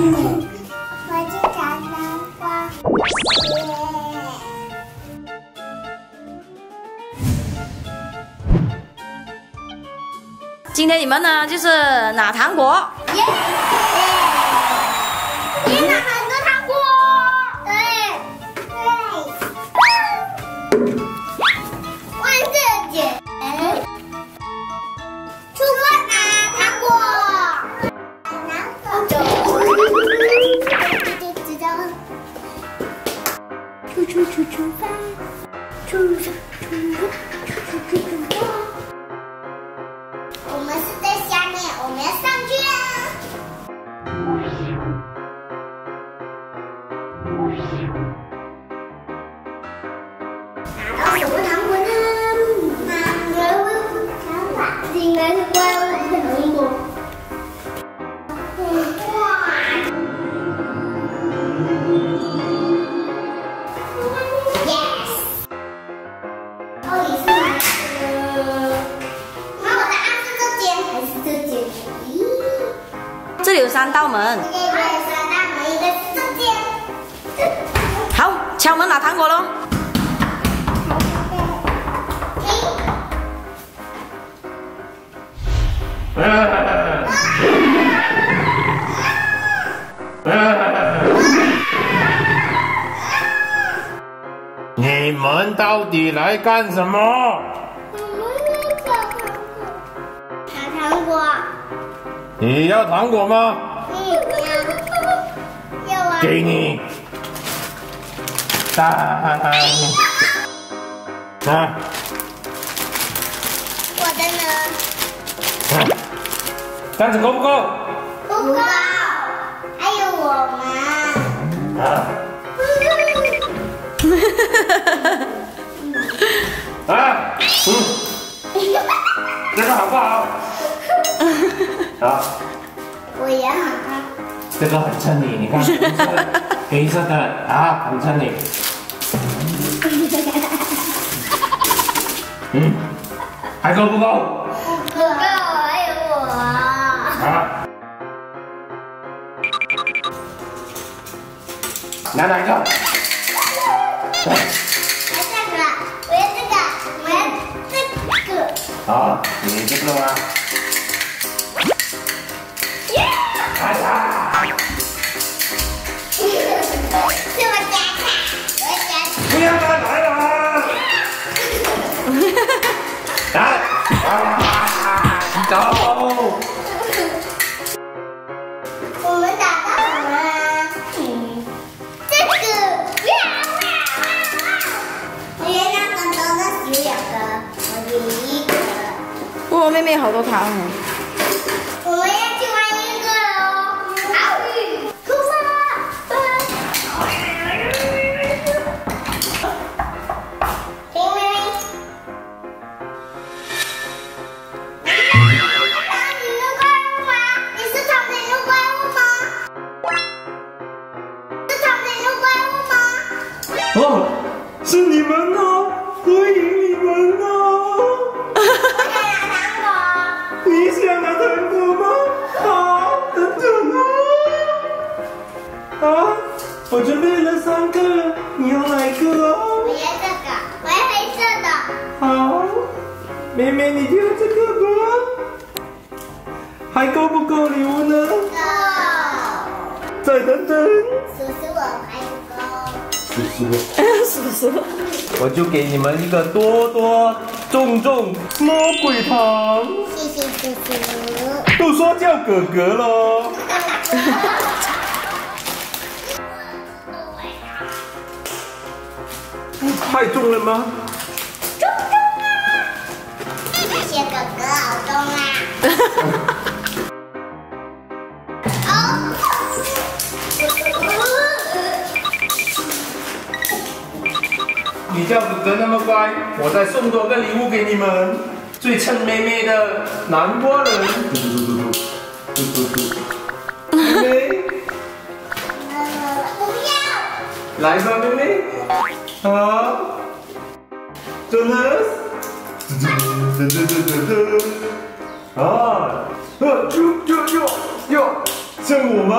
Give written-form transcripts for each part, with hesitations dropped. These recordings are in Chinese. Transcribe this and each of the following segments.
我是小南瓜。今天你们呢，就是拿糖果。也拿很多糖果。对。万圣节。出发拿糖果。拿糖果。就知道。出发。我们是在下面，我们要上去啊！拿到什么糖果呢？应该是怪物的糖果。Yes！ 这里有3道门，一个是这边。好，敲门拿糖果喽。你们到底来干什么？拿糖果。 你要糖果吗？要啊！给你，拿。我的呢？这样子够不够？不够，还有我吗？啊！啊！这个好不好？ 好，我也好看。这个很衬你，你看，黑色的啊，很衬你。嗯，还够不够？不够，还有我。啊！拿哪一个？我要这个。好，你这个吗？ 走！我们打到什么？这个哇！我原来刚刚那有2个，我有1个。哇，妹妹好多糖哦！我们要去玩1个哦！好，出发！停，妹妹。 哦，是你们哦，我赢你们哦！我想拿糖果，你想拿糖果吗？好，等等啊！啊，我准备了3个，你要哪一个哦？我要这个，我要黑色的。好，妹妹你就要这个吧。还够不够礼物呢？够。再等等。叔叔，我还有。 叔叔，我就给你们一个多多重重魔鬼糖。谢谢叔叔。都说叫哥哥喽。太重了吗？重啊！谢谢哥哥，好重啊！你叫哥哥那么乖，我再送多个礼物给你们。最衬妹妹的南瓜人，妹妹，不要，来吧，妹妹，好，真的，啊，像我吗？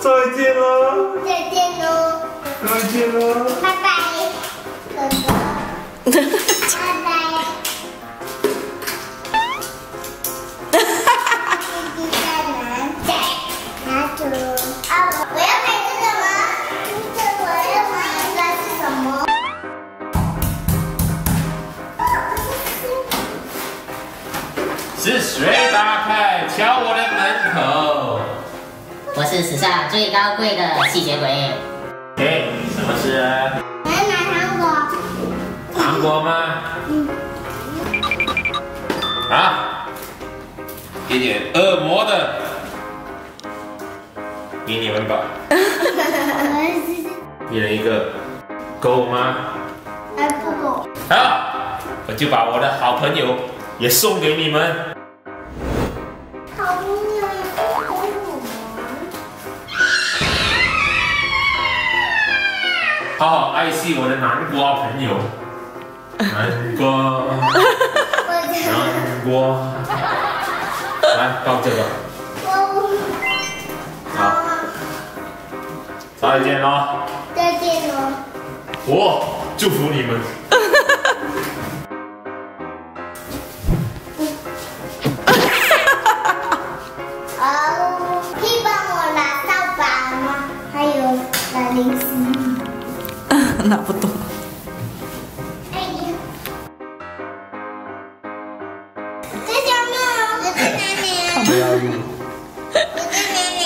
再见喽！再见喽！再见喽！拜拜，哥哥。拜拜。 是谁打开敲我的门口？我是史上最高贵的吸血鬼。哎，什么事啊？我要拿糖果。糖果吗？嗯。啊！给点恶魔的，给你们吧。一人一个，够吗？还不够。好，我就把我的好朋友也送给你们。 好好爱惜我的南瓜朋友，南瓜，南瓜，来抱这个，好，再见喽，再见喽，我祝福你们。 拿不动。哎呀！这小猫，我在哪里？不要用。我在哪里？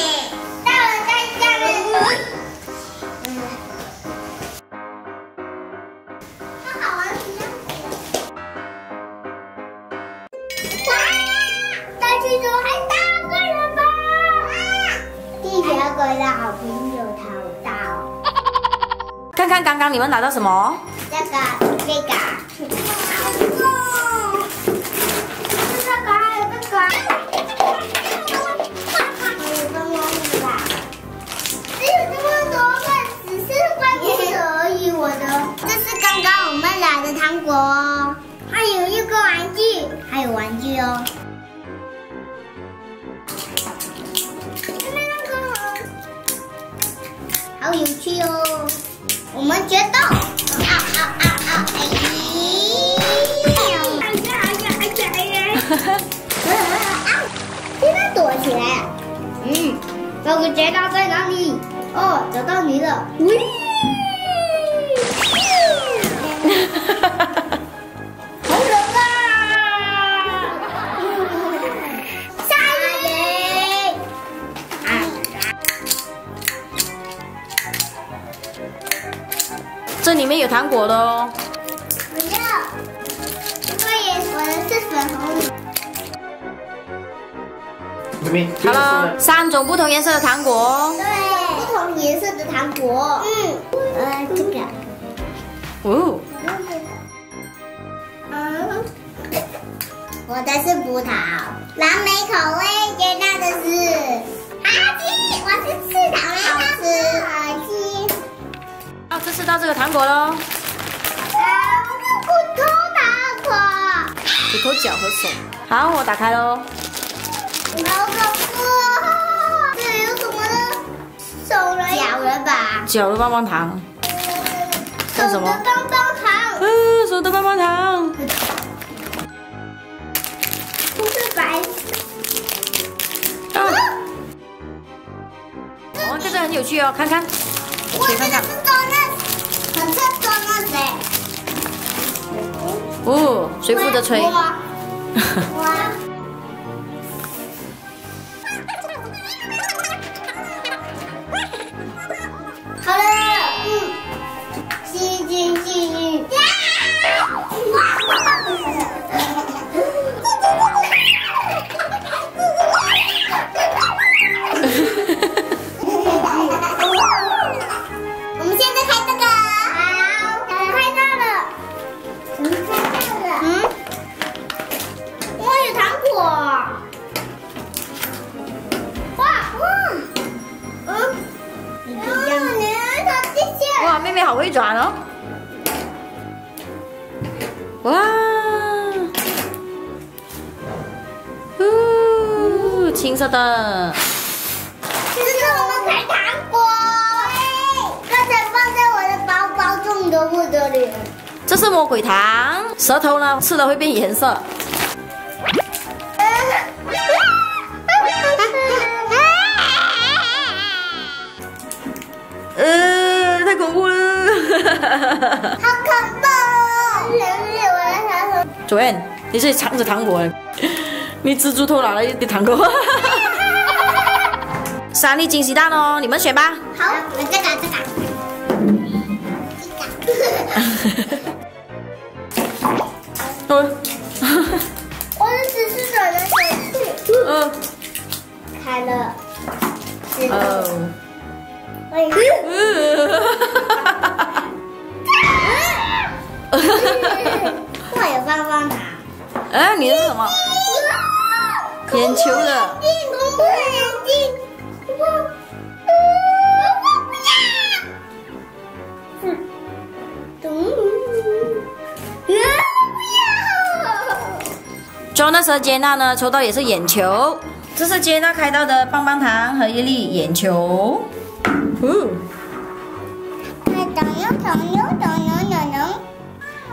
大人在下面。嗯。它好玩的样子。哇！大蜘蛛还大个人吧？地球鬼的好朋友他。 看看刚刚你们拿到什么？这个，好酷！这个还有这个，还有这么多吧？只有这么多个，只是怪不得而已。我的，这是刚刚我们拿的糖果哦，还有一个玩具，还有玩具哦。 好有趣哦！我们决斗！啊！哎呀！啊！现在躲起来了。嗯，那个决斗在哪里？哦，找到你了！喂！好冷啊！下雨！这里面有糖果的哦。不要，这个也我的是粉红。好了，三种不同颜色的糖果哦。对，不同颜色的糖果。嗯。这个。哦。嗯。我的是葡萄，蓝莓口味，接到的是阿基，我是吃草莓糖果，阿基。 好，这次到这个糖果喽。我骨头糖果。骨头、脚和手。好，我打开喽。好恐怖！这里有什么呢？手人脚人吧。脚的棒棒糖。手的棒棒糖。手的棒棒糖。不是白色。啊！哦，这个很有趣哦，看看。可以看看。 哦，谁负责吹？我。好了，继续。我们现在开这个。 妹妹好会转哦！哇，哦，青色的，这是我们。采糖果。刚才放在我的包包中的不得了。这是魔鬼糖，舌头呢吃了会变颜色。 太恐怖了！好恐怖哦！我的糖果。左燕，你这里藏着糖果哎，你蜘蛛偷拿了一堆糖果。三粒惊喜蛋哦，你们选吧。好，我这个。我的指示转来转去。开了。哦。 我有棒棒糖。哎，你是什么？眼球的。我眼睛，我不要。Jonas和杰娜呢，抽到也是眼球。这是杰娜开到的棒棒糖和一粒眼球。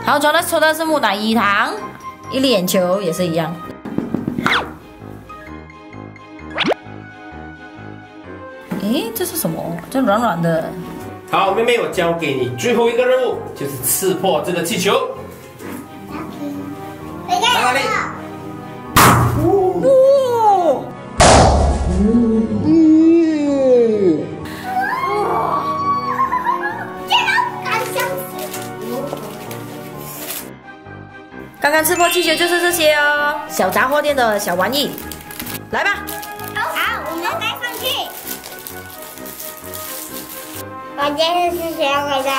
好，昨天抽到是木乃伊糖，一粒眼球也是一样。诶，这是什么？这软软的。好，妹妹，我交给你最后一个任务，就是刺破这个气球。在哪里？哦。刚刚吃破气球就是这些哦，小杂货店的小玩意，来吧。好，我们盖上去。我今天是吃小鬼的，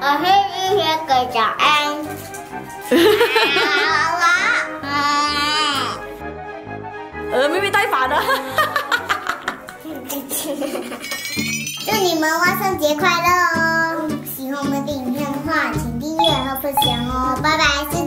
我是吃小鬼的。妹妹带反了。祝你们万圣节快乐哦！喜欢我们的影片的话，请订阅和分享哦，拜拜。